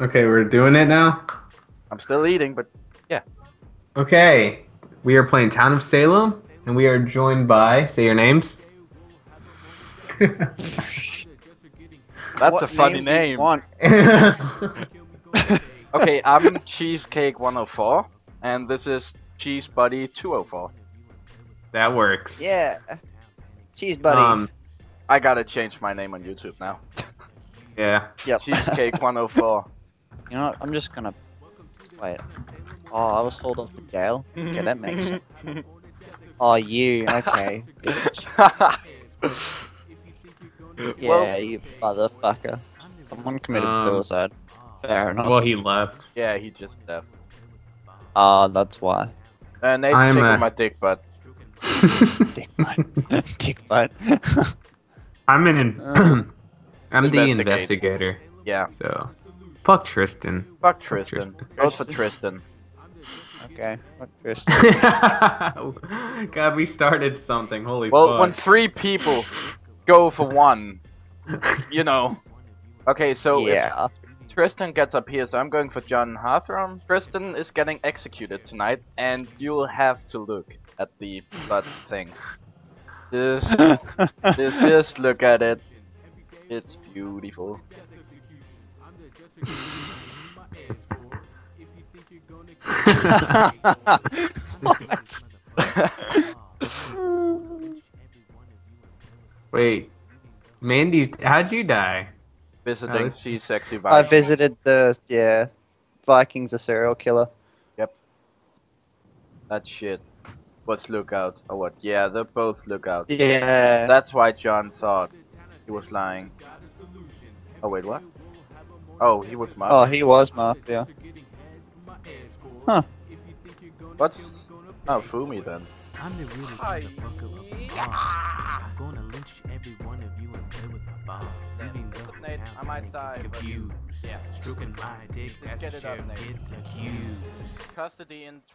Okay, we're doing it now? I'm still eating, but yeah. Okay, we are playing Town of Salem, and we are joined by, say your names. That's what a funny name. Okay, I'm Cheesecake104, and this is CheeseBuddy204. That works. Yeah. CheeseBuddy. I gotta change my name on YouTube now. Yeah. Yep. Cheesecake104. You know what? I'm just gonna... Wait. Oh, I was hauled off the jail? Okay, that makes sense. Oh, you. Okay. Yeah, well, you motherfucker. Someone committed suicide. Fair enough. Well, he left. Yeah, he just left. Ah, that's why. Nate's taking my dick butt. Dick butt. Dick butt. I'm an... I'm the investigator. Yeah. So, fuck Tristan. Fuck Tristan. Also Tristan. Okay. Fuck Tristan. God, we started something. Holy fuck. Well, when three people go for one, you know. Okay, so yeah. If Tristan gets up here, so I'm going for John Hathorne. Tristan is getting executed tonight, and you'll have to look at the blood thing. Just look at it. It's beautiful. Wait, Mandy's. How'd you die? Visiting Sea Sexy Vikings. I visited the Vikings, a serial killer. Yep. That shit. What's lookout or what? Yeah, they're both lookout. Yeah. That's why John thought. He was lying. Oh wait, what? Oh, he was muffed. Oh, he was muffed, yeah. Huh. What's... Oh, Fumi then. I'm gonna lynch every one of you and play with my bomb. Nate, I might die. Yeah. Stroking my dick. Let's get it up, Nate. Custody in 20...